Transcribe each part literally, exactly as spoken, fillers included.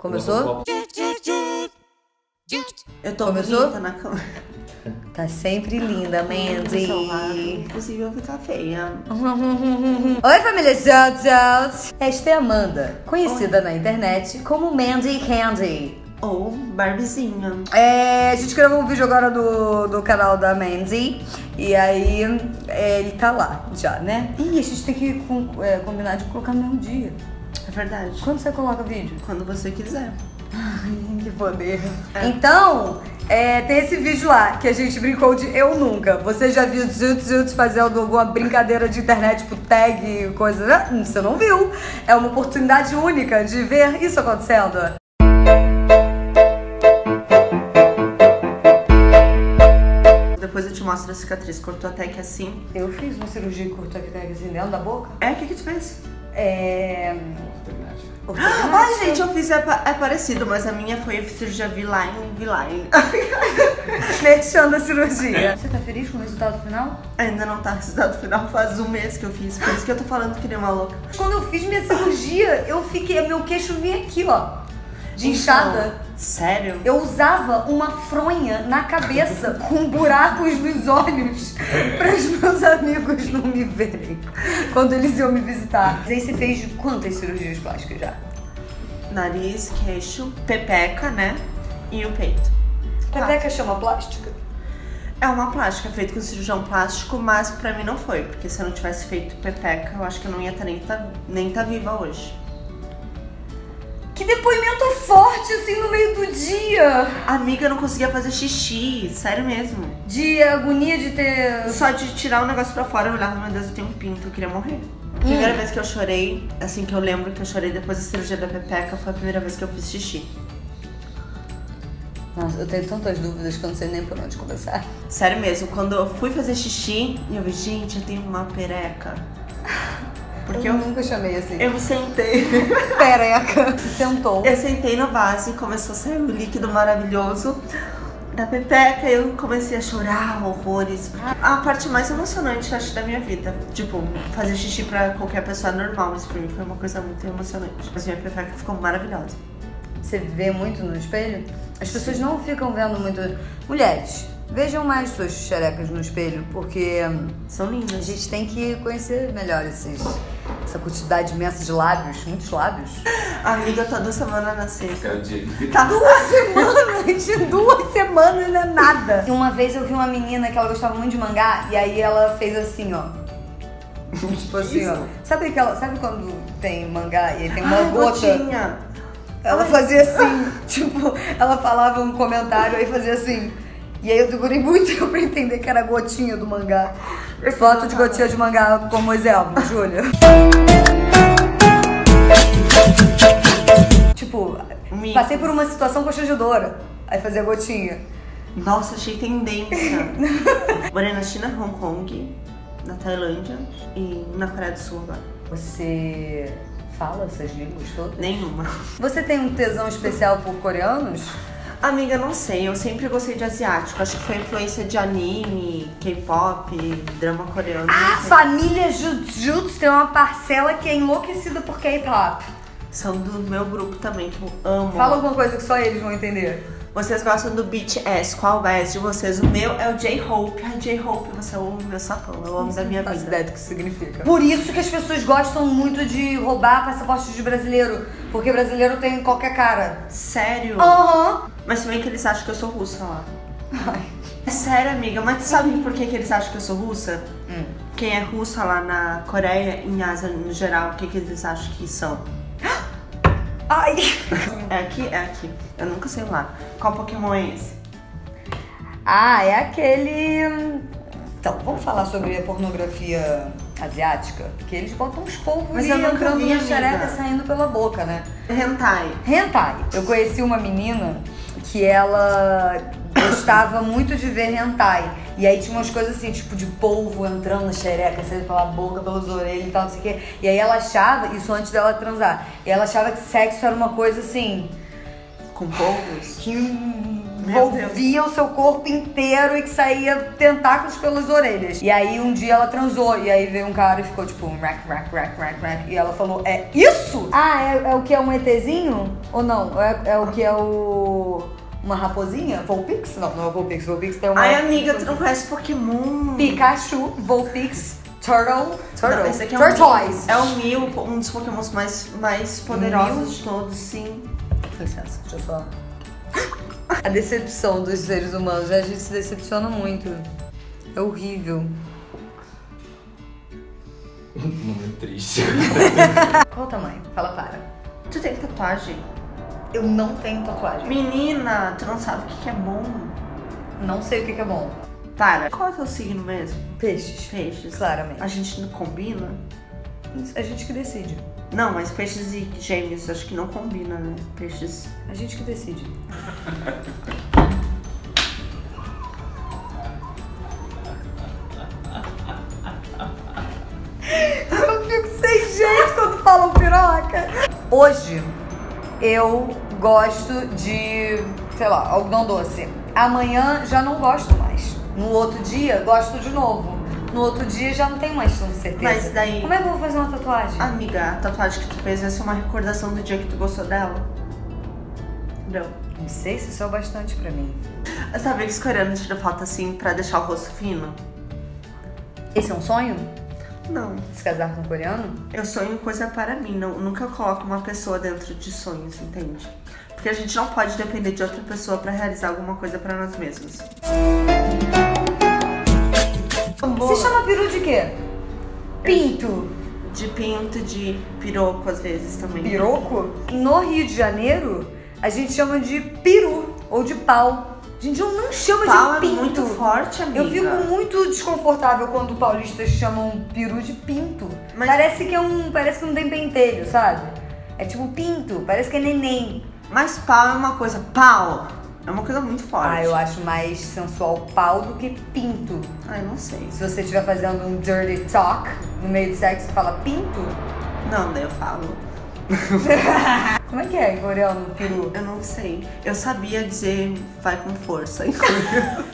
Começou? Eu tô Começou? Na câmera. Tá sempre linda, Mandy. Impossível ficar feia. Oi, família Shout Out. Esta é Amanda, conhecida Oi. na internet como Mandy Candy. Ou Barbizinha. É, a gente gravou um vídeo agora do, do canal da Mandy. E aí, é, ele tá lá já, né? Ih, a gente tem que com, é, combinar de colocar no mesmo dia. É verdade. Quando você coloca o vídeo? Quando você quiser. Ai, que poder. É. Então, é, tem esse vídeo lá que a gente brincou de Eu Nunca. Você já viu Jujutsu fazendo alguma brincadeira de internet, tipo tag, coisa? Né? Você não viu. É uma oportunidade única de ver isso acontecendo. Depois eu te mostro a cicatriz. Cortou a tag assim. Eu fiz uma cirurgia que cortou a tag assim dentro da boca. É, o que que tu fez? É... Ah, gente, eu fiz, é, é parecido, mas a minha foi a cirurgia V-Line, V-Line. Mexendo a cirurgia. Você tá feliz com o resultado final? Ainda não tá, o resultado final faz um mês que eu fiz, por isso que eu tô falando que nem uma louca. Quando eu fiz minha cirurgia, eu fiquei, meu queixo vinha aqui, ó, de inchada. Então, sério? Eu usava uma fronha na cabeça com buracos nos olhos para os meus amigos não me verem quando eles iam me visitar. E aí você fez quantas cirurgias plásticas já? Nariz, queixo, pepeca, né? E o peito. Pepeca ah. chama plástica? É uma plástica, feita com cirurgião plástico, mas pra mim não foi. Porque se eu não tivesse feito pepeca, eu acho que eu não ia estar nem tá, nem tá viva hoje. Que depoimento forte, assim, no meio do dia! Amiga, eu não conseguia fazer xixi, sério mesmo. De agonia de ter... Só de tirar o negócio pra fora, eu olhava, meu Deus, eu tenho um pinto, eu queria morrer. Hum. Primeira vez que eu chorei, assim, que eu lembro que eu chorei depois da cirurgia da pepeca, foi a primeira vez que eu fiz xixi. Nossa, eu tenho tantas dúvidas que eu não sei nem por onde começar. Sério mesmo, quando eu fui fazer xixi, eu vi, gente, eu tenho uma pereca. Porque eu, eu nunca chamei assim. Eu me sentei. Pereca. Se sentou. Eu sentei no vaso e começou a sair um líquido maravilhoso da pepeca. Eu comecei a chorar horrores. A parte mais emocionante, acho, da minha vida. Tipo, fazer xixi pra qualquer pessoa normal, mas pra mim foi uma coisa muito emocionante. Mas minha pepeca ficou maravilhosa. Você vê muito no espelho? As pessoas não ficam vendo muito... Mulheres, vejam mais suas xerecas no espelho, porque... São lindas. A gente tem que conhecer melhor esses... Essa quantidade imensa de lábios, muitos lábios. A amiga tá duas semanas na seca. É o dia. Tá duas semanas, de duas semanas não é nada. E uma vez eu vi uma menina que ela gostava muito de mangá, e aí ela fez assim, ó. Tipo assim, ó. Sabe, aquela, sabe quando tem mangá e aí tem uma Ai, gota? Gotinha. Ela fazia assim, tipo, ela falava um comentário aí fazia assim. E aí eu demorei muito tempo pra entender que era a gotinha do mangá. Foto de gotinha de mangá como exemplo, Júlia. Tipo, Mico. Passei por uma situação constrangedora. Aí fazia gotinha. Nossa, achei tendência. Morei na China, Hong Kong, na Tailândia e na Coreia do Sul agora. Você fala essas línguas todas? Nenhuma. Você tem um tesão especial por coreanos? Amiga, não sei, eu sempre gostei de asiático. Acho que foi influência de anime, K-pop, drama coreano. Ah, família Jujutsu tem uma parcela que é enlouquecida por K-pop. São do meu grupo também, que eu amo. Fala alguma coisa que só eles vão entender. Vocês gostam do B T S, qual é de vocês? O meu é o J-Hope. A J-Hope, você é o meu sapão, eu amo da minha vida. Não faz ideia do que significa. Por isso que as pessoas gostam muito de roubar passaporte de brasileiro. Porque brasileiro tem qualquer cara. Sério? Aham. Uhum. Mas também que eles acham que eu sou russa lá. Ai. É sério, amiga, mas tu sabe por que, que eles acham que eu sou russa? Hum. Quem é russa lá na Coreia, em Ásia no geral, o que, que eles acham que são? Ai! É aqui? É aqui. Eu nunca sei lá. Qual Pokémon é esse? Ah, é aquele... Então, vamos falar sobre a pornografia asiática? Porque eles botam uns polvos e entrando na xereca saindo pela boca, né? Hentai. Hentai. Eu conheci uma menina que ela gostava muito de ver hentai. E aí tinha umas coisas assim, tipo de polvo entrando na xereca, saindo pela boca, pelas orelhas e tal, não sei o quê. E aí ela achava, isso antes dela transar, e ela achava que sexo era uma coisa assim... Com polvos? Que... envolvia o seu corpo inteiro e que saía tentáculos pelas orelhas. E aí um dia ela transou, e aí veio um cara e ficou tipo um rack, rack, rack, rack, rack. E ela falou, é isso? Ah, é, é o que? É um ETzinho? Ou não? É, é o que é o... Uma raposinha? Vulpix? Não, não é Vulpix. Vulpix tem uma... Ai, amiga, tu não conhece Pokémon? Pikachu, Vulpix, Turtle... Turtle? Não, esse aqui é Turtois. É o Mew, um dos Pokémons mais, mais poderosos de todos, sim. Licença, deixa eu falar. A decepção dos seres humanos, a gente se decepciona muito. É horrível. Muito triste. Qual o tamanho? Fala, para. Tu tem tatuagem? Eu não tenho tatuagem. Menina, tu não sabe o que é bom? Não sei o que é bom. Para. Qual é o teu signo mesmo? Peixes. Peixes. Claramente. A gente não combina? A gente que decide. Não, mas peixes e gêmeos acho que não combina, né? Peixes. A gente que decide. Eu fico sem jeito quando falam piroca. Hoje eu gosto de, sei lá, algodão doce. Amanhã já não gosto mais. No outro dia, gosto de novo. No outro dia, já não tenho mais tanta certeza. Mas daí... Como é que eu vou fazer uma tatuagem? Amiga, a tatuagem que tu fez vai ser uma recordação do dia que tu gostou dela. Não. Não sei se isso é o bastante pra mim. Eu sabia que os coreanos tiram foto assim pra deixar o rosto fino? Esse é um sonho? Não. Se casar com um coreano? Eu sonho coisa para mim, não, nunca coloco uma pessoa dentro de sonhos, entende? Porque a gente não pode depender de outra pessoa pra realizar alguma coisa pra nós mesmos. Você chama peru de quê? Pinto. De pinto, de piroco às vezes também. Piroco? No Rio de Janeiro, a gente chama de peru ou de pau. A gente não chama pau de pinto. É muito forte, amiga. Eu fico muito desconfortável quando paulistas chamam peru de pinto. Mas... Parece que é um, parece que não tem pentelho, sabe? É tipo pinto, parece que é neném. Mas pau é uma coisa, pau. É uma coisa muito forte. Ah, eu acho mais sensual pau do que pinto. Ah, eu não sei. Se você estiver fazendo um dirty talk no meio do sexo, você fala pinto? Não, daí eu falo. Como é que é em coreano, peru? Eu não sei. Eu sabia dizer vai com força em coreano.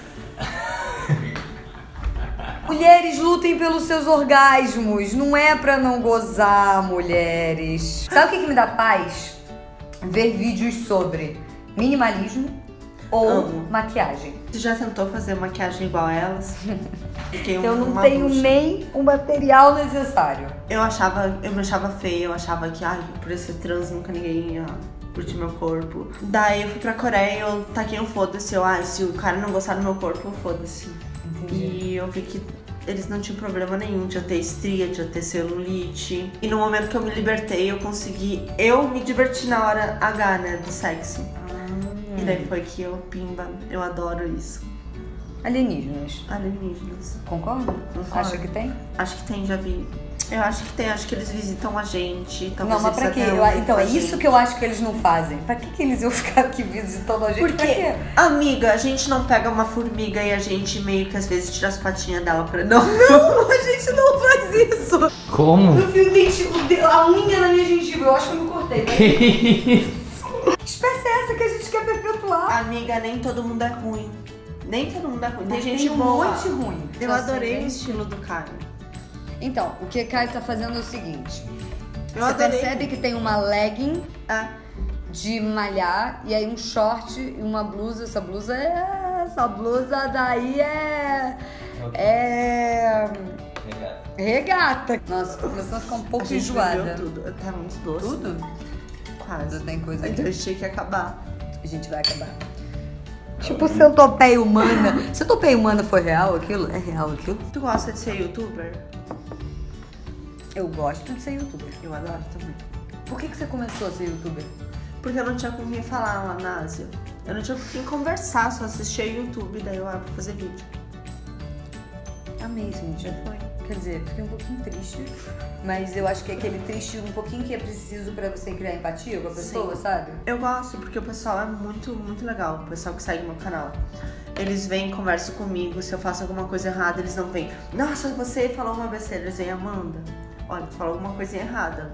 Mulheres, lutem pelos seus orgasmos. Não é pra não gozar, mulheres. Sabe o que, que me dá paz? Ver vídeos sobre minimalismo. Ou amo. Maquiagem. Você já tentou fazer maquiagem igual a elas? Fiquei eu não tenho bucha. Nem o material necessário. Eu achava, eu me achava feia, eu achava que, ai, por eu ser trans nunca ninguém ia curtir meu corpo. Daí eu fui pra Coreia e eu taquei um foda-se, eu, ah, se o cara não gostar do meu corpo, foda-se. E eu vi que eles não tinham problema nenhum de eu ter estria, de eu ter celulite. E no momento que eu me libertei, eu consegui, eu me diverti na hora H, né, do sexo. E daí foi que eu, pimba, eu adoro isso. Alienígenas. Alienígenas. Concorda? Acha que tem? Acho que tem, já vi. Eu acho que tem, acho que eles visitam a gente. Não, mas pra quê? Eu, então, é isso gente. Que eu acho que eles não fazem. Pra que, que eles iam ficar aqui visitando a gente? Porque, amiga, a gente não pega uma formiga e a gente meio que às vezes tira as patinhas dela pra... Não, não, a gente não faz isso. Como? Eu vi o dentículo, a unha na minha gengiva, eu acho que eu me cortei. Né? Que isso? Espécie é essa que a gente quer perpetuar? Amiga, nem todo mundo é ruim. Nem todo mundo é ruim. Tem, tem gente boa. Muito ruim. Eu Só adorei o estilo do Caio. Então, o que Caio tá fazendo é o seguinte. Eu Você adorei. Percebe que tem uma legging ah. de malhar e aí um short e uma blusa. Essa blusa é... Essa blusa daí é... Okay. É... Regata. Regata. Nossa, começou a ficar um pouco a gente enjoada. Tudo. Tá muito doce. Tudo? Quase, tem coisa aqui. Eu achei que ia acabar. A gente vai acabar. Tipo, centopeia humana. Centopeia humana foi real aquilo? É real aquilo? Tu gosta de ser youtuber? Eu gosto de ser youtuber. Eu adoro também. Por que, que você começou a ser youtuber? Porque eu não tinha com quem falar lá na Ásia. Eu não tinha com quem conversar, só assistia YouTube, daí eu abro pra fazer vídeo. Amei, gente. Já foi. Quer dizer, fiquei um pouquinho triste, mas eu acho que é aquele triste um pouquinho que é preciso pra você criar empatia com a pessoa, sim, sabe? Eu gosto, porque o pessoal é muito, muito legal, o pessoal que segue meu canal. Eles vêm, conversam comigo, se eu faço alguma coisa errada, eles não vêm. Nossa, você falou uma besteira, eles vêm, Amanda, olha, tu falou alguma coisa errada.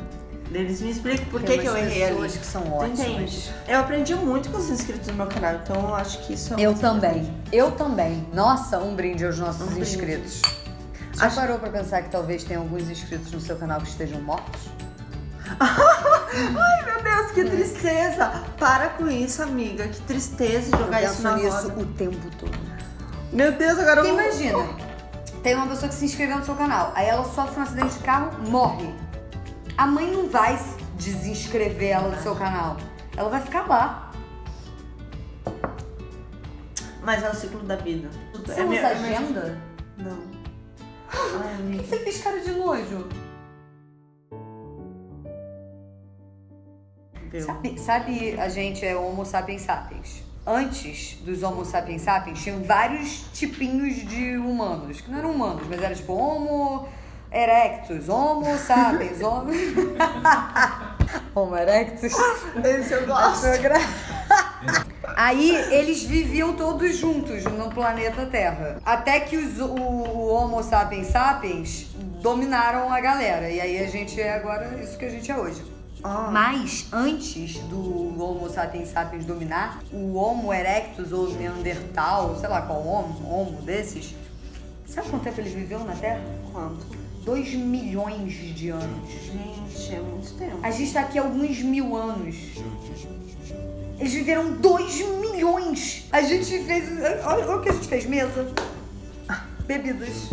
Eles me explicam por que, que eu errei ali. Pessoas que são ótimas. Eu aprendi muito com os inscritos no meu canal, então eu acho que isso é muito Eu também. Importante. Eu também. Nossa, um brinde aos nossos um inscritos. Brinde. Já acho... parou pra pensar que talvez tenha alguns inscritos no seu canal que estejam mortos? Ai, meu Deus, que tristeza. Para com isso, amiga. Que tristeza jogar isso na roda. Eu penso nisso o tempo todo. Meu Deus, agora eu... Imagina, tem uma pessoa que se inscreveu no seu canal. Aí ela sofre um acidente de carro, morre. A mãe não vai desinscrever ela do seu canal. Ela vai ficar lá. Mas é o ciclo da vida. Você é usa minha... agenda? Não. Ai, amiga. Por que você fez cara de nojo? Sabe, sabe, a gente é Homo sapiens sapiens. Antes dos Homo sapiens sapiens, tinham vários tipinhos de humanos. Que não eram humanos, mas eram tipo Homo erectus, Homo sapiens, Homo... Homo erectus. Esse eu gosto. Aí eles viviam todos juntos no planeta Terra. Até que os, o, o Homo sapiens sapiens dominaram a galera. E aí a gente é agora isso que a gente é hoje. Ah. Mas antes do Homo sapiens sapiens dominar, o Homo erectus ou Neandertal, sei lá qual Homo, homo desses, sabe quanto tempo eles viveram na Terra? Quanto? Dois milhões de anos. Gente, é muito tempo. A gente tá aqui há alguns mil anos. Eles viveram dois milhões. A gente fez... Olha, olha o que a gente fez. Mesa, bebidas,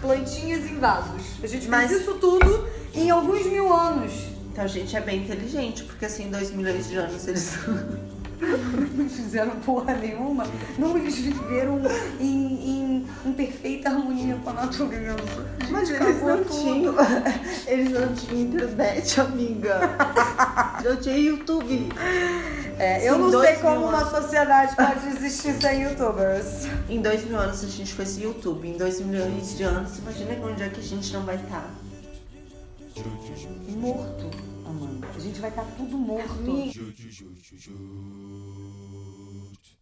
plantinhas em vasos. A gente fez Mas... isso tudo em alguns mil anos. Então a gente é bem inteligente, porque assim, dois milhões de anos eles não fizeram porra nenhuma. Não, eles viveram em, em, em perfeita harmonia com a natureza. Mas eles não tinham, eles não tinham internet, amiga. Eu tinha YouTube. É, eu Sim, não sei como uma sociedade pode existir sem youtubers. Em dois mil anos a gente fez YouTube, em dois milhões de anos, imagina onde é que a gente não vai estar. Morto, Amanda. A gente vai estar tudo morto.